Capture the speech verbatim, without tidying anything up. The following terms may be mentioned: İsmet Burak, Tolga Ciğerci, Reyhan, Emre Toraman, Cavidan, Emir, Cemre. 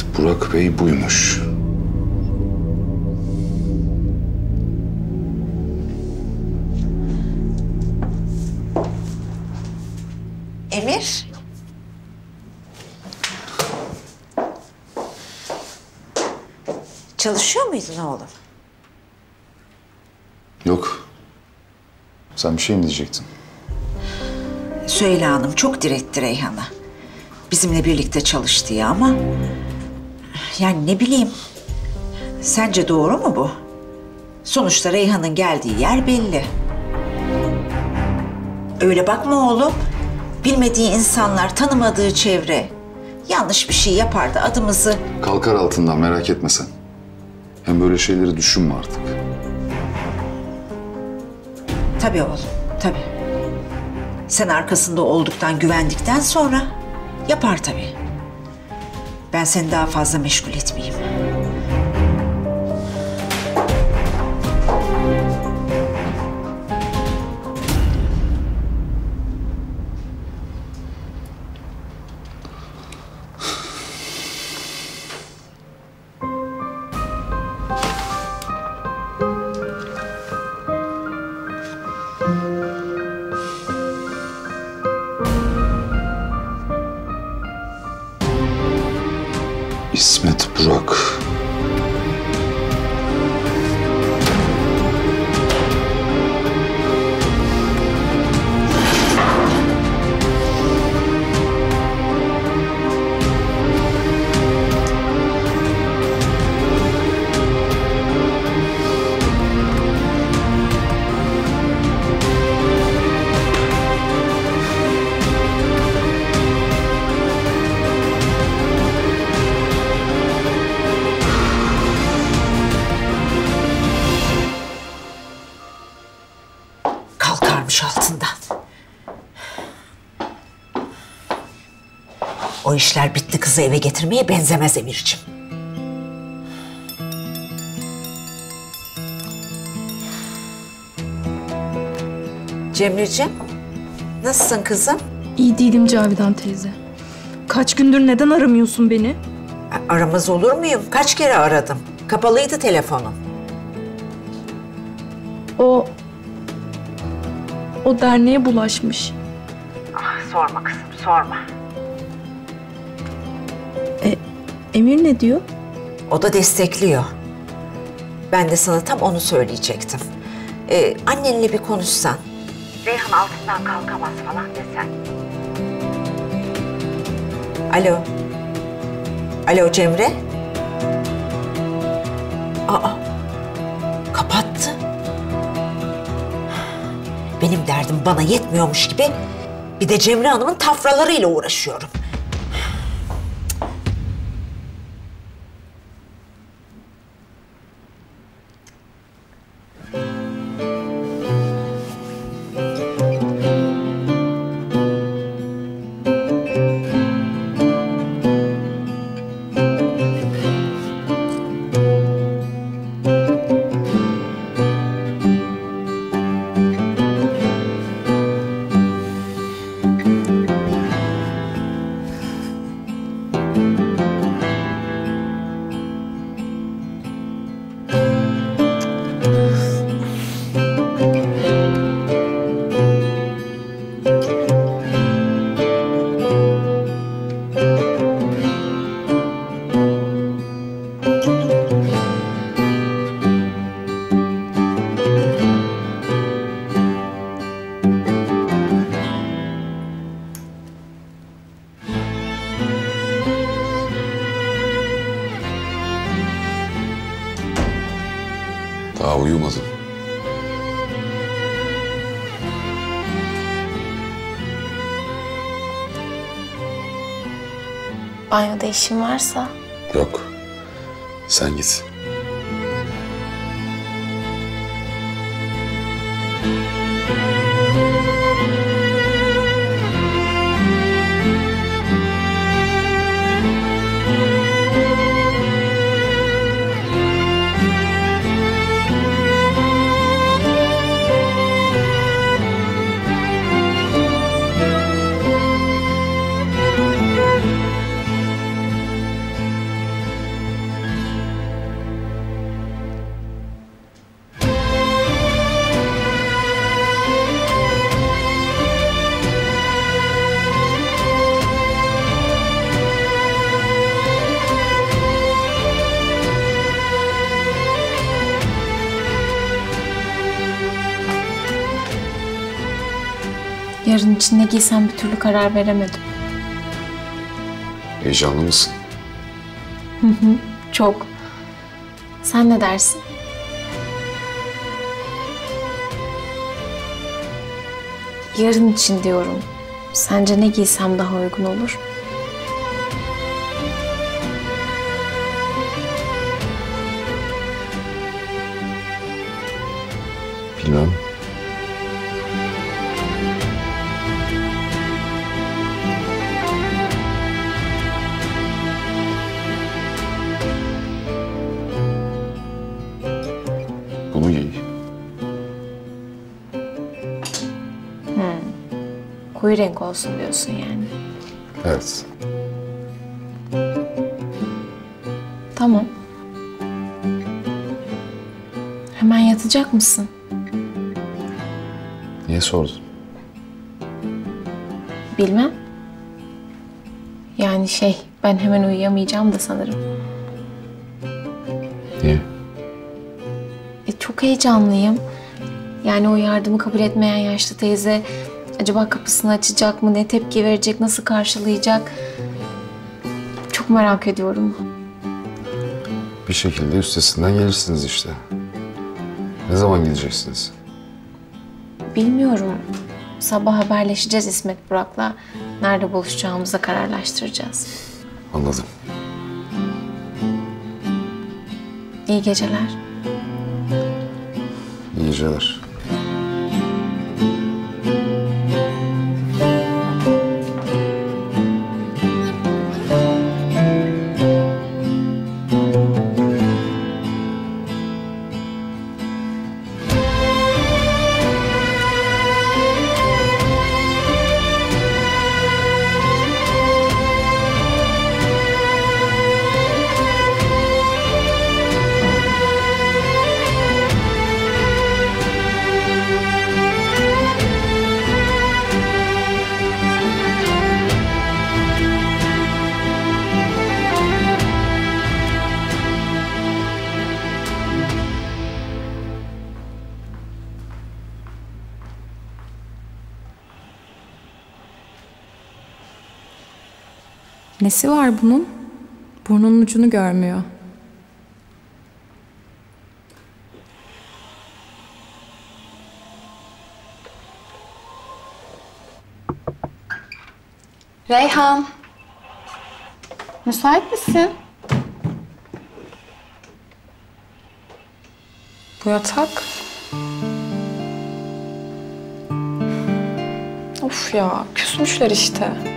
İsmet Burak Bey buymuş. Emir. Çalışıyor muydun oğlum? Yok. Sen bir şey mi diyecektin? Söyle hanım, çok diretti Reyhan'a. Bizimle birlikte çalış diye ama... Yani ne bileyim... Sence doğru mu bu? Sonuçta Reyhan'ın geldiği yer belli. Öyle bakma oğlum. Bilmediği insanlar, tanımadığı çevre. Yanlış bir şey yapar da adımızı... Kalkar altından, merak etme sen. Hem böyle şeyleri düşünme artık. Tabii oğlum, tabii. Sen arkasında olduktan, güvendikten sonra yapar tabii. Ben seni daha fazla meşgul etmeyeyim. İsmet Burak. O işler bitti, kızı eve getirmeye benzemez Emir'ciğim. Cemre'ciğim, nasılsın kızım? İyi değilim Cavidan teyze. Kaç gündür neden aramıyorsun beni? Aramaz olur muyum? Kaç kere aradım. Kapalıydı telefonum. O... O derneğe bulaşmış. Ah, sorma kızım, sorma. E, Emir ne diyor? O da destekliyor. Ben de sana tam onu söyleyecektim. E, annenle bir konuşsan. Reyhan altından kalkamaz falan desen. Alo. Alo Cemre. Aa, kapattı. Benim derdim bana yetmiyormuş gibi bir de Cemre Hanım'ın tafralarıyla uğraşıyorum. Daha uyumadım. Banyoda işin varsa? Yok. Sen git. Yarın için ne giysem bir türlü karar veremedim. Heyecanlı mısın? Hı hı, çok. Sen ne dersin? Yarın için diyorum. Sence ne giysem daha uygun olur? Bilmem. Bunu giy. Hmm. Koyu renk olsun diyorsun yani. Evet. Tamam. Hemen yatacak mısın? Niye sordun? Bilmem. Yani şey, ben hemen uyuyamayacağım da sanırım. Niye? E, çok heyecanlıyım. Yani o yardımı kabul etmeyen yaşlı teyze acaba kapısını açacak mı, ne tepki verecek, nasıl karşılayacak? Çok merak ediyorum. Bir şekilde üstesinden gelirsiniz işte. Ne zaman gideceksiniz? Bilmiyorum. Sabah haberleşeceğiz İsmet Burak'la. Nerede buluşacağımıza kararlaştıracağız. Anladım. İyi geceler. İyi geceler. Nesi var bunun? Burnunun ucunu görmüyor. Reyhan. Müsait misin? Bu yatak. Of ya, küsmüşler işte.